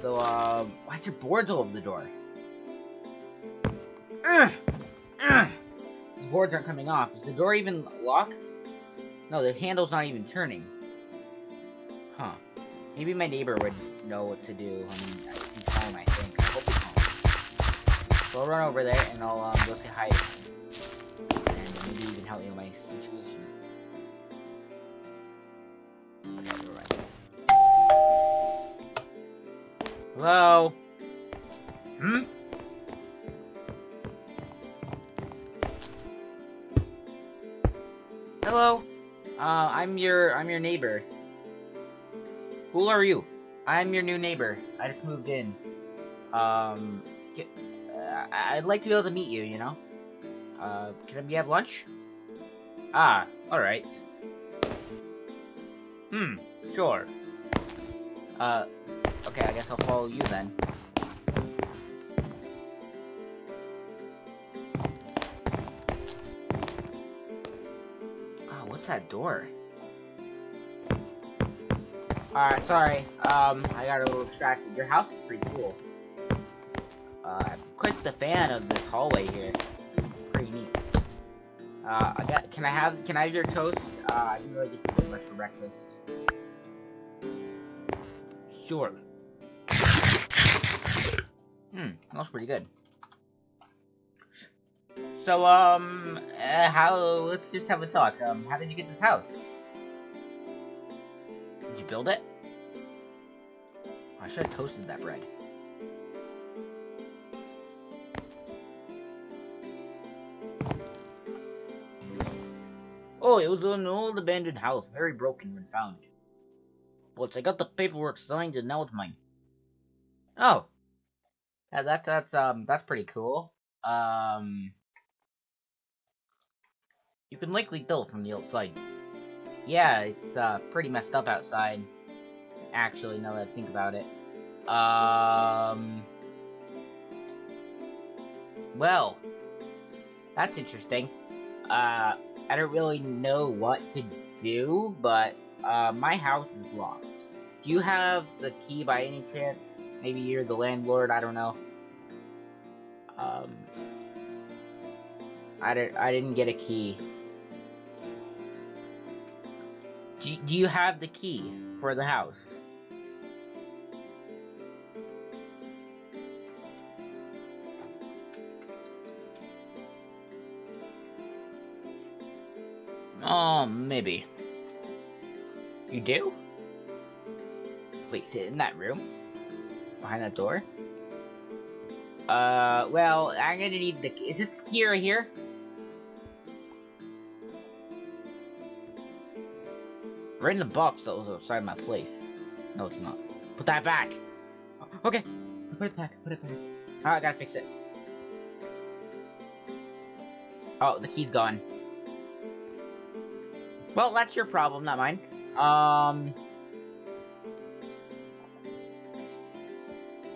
So, why'd your boards hold the door? These boards aren't coming off. Is the door even locked? No, the handle's not even turning. Huh. Maybe my neighbor would know what to do. I mean, he's home, I think. I hope he's home. So I'll run over there and I'll go say hi to him. And maybe even help me with my situation. Okay, we're right. Hello? Hmm? Hello? I'm your neighbor. Who are you? I'm your new neighbor. I just moved in. I'd like to be able to meet you, you know? Can we have lunch? Ah, alright. Sure. Okay, I guess I'll follow you then. Oh, what's that door? Alright, sorry. I got a little distracted. Your house is pretty cool. I'm quite the fan of this hallway here. Pretty neat. Can I have your toast? I didn't really get too much for breakfast. Sure. Smells pretty good. So, let's just have a talk. How did you get this house? Did you build it? I should have toasted that bread. Oh, it was an old abandoned house, very broken when found. But I got the paperwork signed and now it's mine. Oh. Yeah, that's pretty cool. You can likely tell from the outside. Yeah, it's pretty messed up outside, actually, now that I think about it. Well, that's interesting. I don't really know what to do, but my house is locked. Do you have the key by any chance? Maybe you're the landlord, I don't know. I didn't get a key. Do you have the key for the house? Maybe. You do? Wait, sit in that room? Behind that door? Well, I'm gonna need the key. Is this the key right here? Right in the box that was outside my place. No, it's not. Put that back! Okay! Put it back. Alright, I gotta fix it. Oh, the key's gone. Well, that's your problem, not mine.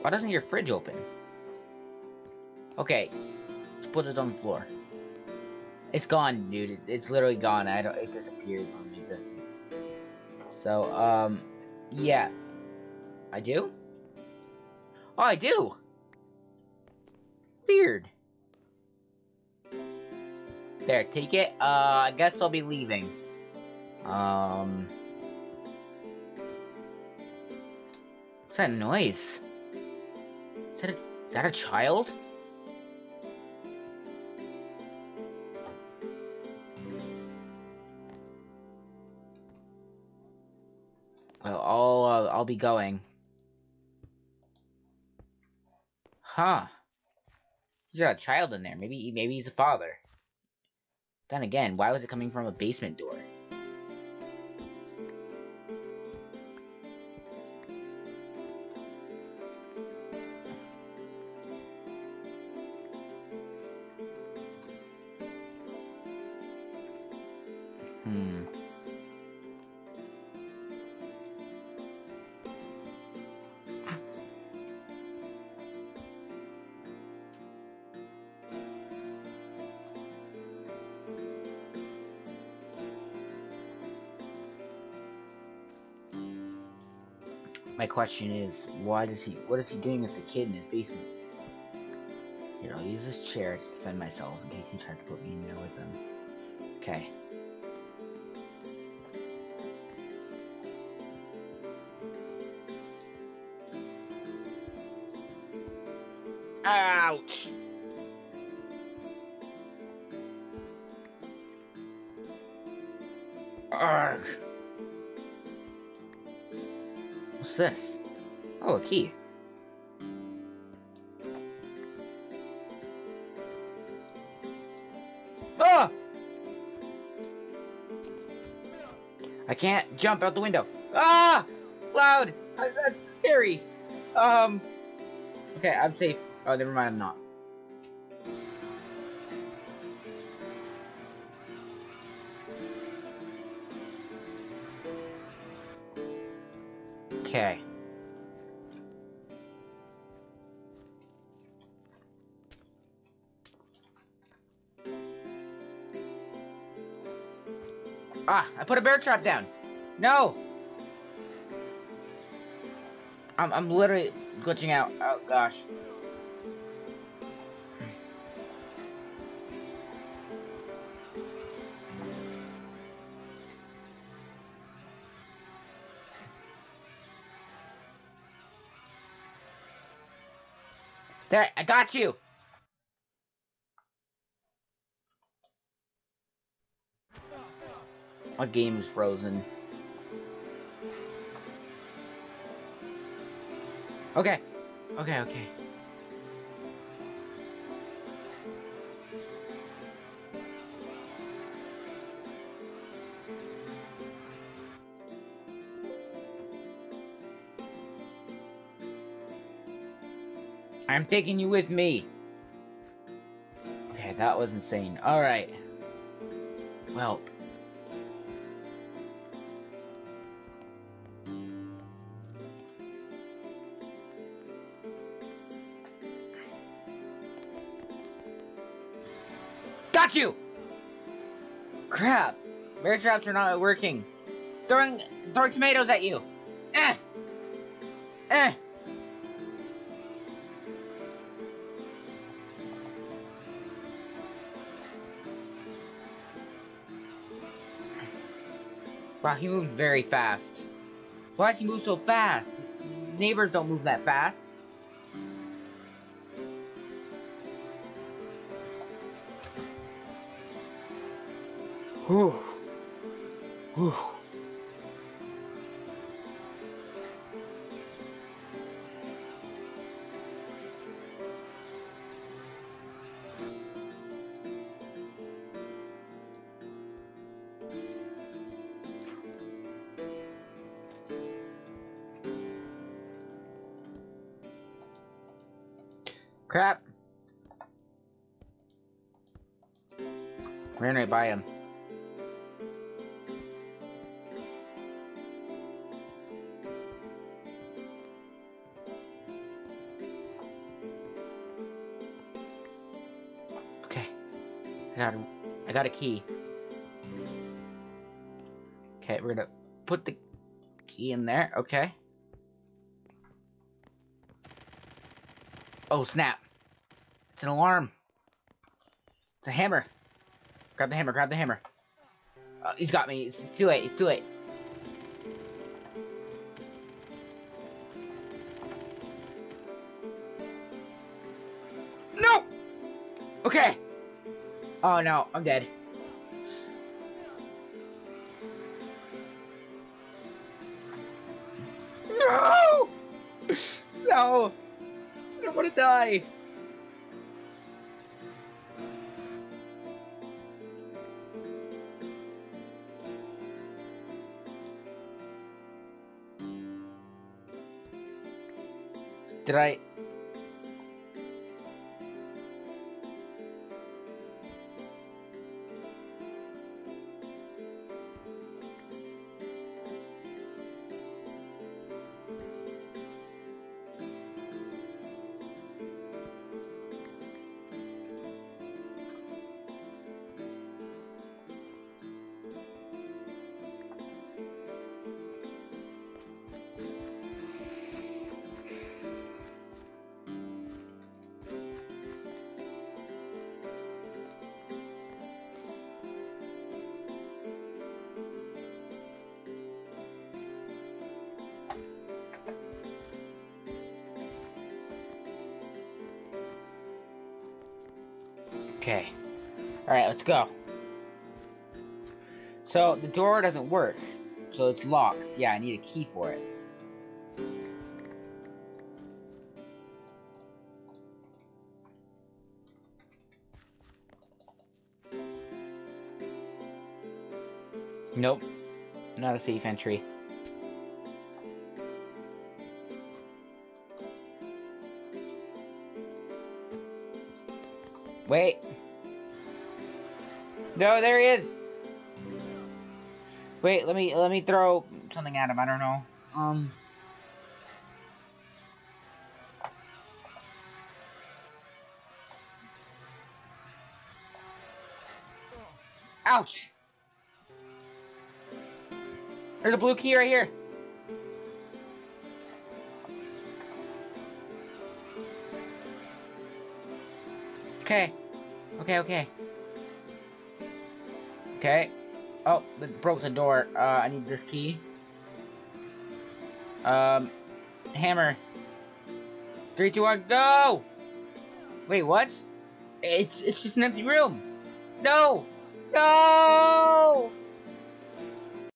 Why doesn't your fridge open? Okay. Let's put it on the floor. It's gone, dude. It's literally gone. It disappeared from existence. So, yeah. I do? Oh, I do! Weird. There, take it. I guess I'll be leaving. What's that noise? Is that a child? Well, I'll be going. Huh. There's got a child in there. Maybe he's a father. Then again, why was it coming from a basement door? My question is, what is he doing with the kid in his basement? Here, I'll use this chair to defend myself in case he tries to put me in there with him. Okay. Ouch! Arrgh! What's this? Oh, a key. Ah! I can't jump out the window. Ah! Loud! That's scary! Okay, I'm safe. Oh, never mind, I'm not. Okay. Ah, I put a bear trap down. No. I'm literally glitching out. Oh gosh. There, I got you! My game is frozen. Okay. Okay. I'm taking you with me! Okay, that was insane. Alright. Well. Got you! Crap! Bear traps are not working. Throwing tomatoes at you! Wow, he moves very fast. Why does he move so fast? Neighbors don't move that fast. Whew. Crap! Ran right by him. Okay, I got a key. Okay, we're gonna put the key in there. Okay. Oh snap! It's an alarm. It's a hammer. Grab the hammer. Oh, he's got me. It's too late. No! Okay. Oh no, I'm dead. No! No! I don't want to die! Did I? Okay. Alright, let's go. So, the door doesn't work. So it's locked. Yeah, I need a key for it. Nope. Not a safe entry. Wait. No, there he is! Wait, let me throw something at him, I don't know. Ouch! There's a blue key right here. Okay. Okay. Oh, it broke the door. I need this key. Hammer. 3, 2, 1, go! Wait, what? It's just an empty room. No! No!